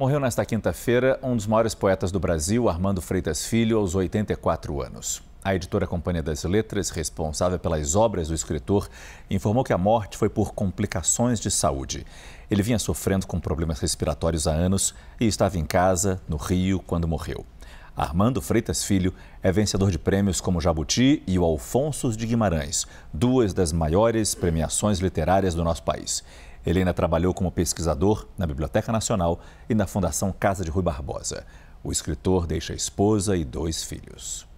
Morreu nesta quinta-feira um dos maiores poetas do Brasil, Armando Freitas Filho, aos 84 anos. A editora Companhia das Letras, responsável pelas obras do escritor, informou que a morte foi por complicações de saúde. Ele vinha sofrendo com problemas respiratórios há anos e estava em casa, no Rio, quando morreu. Armando Freitas Filho é vencedor de prêmios como Jabuti e o Afonso de Guimarães, duas das maiores premiações literárias do nosso país. Ele ainda trabalhou como pesquisador na Biblioteca Nacional e na Fundação Casa de Rui Barbosa. O escritor deixa esposa e 2 filhos.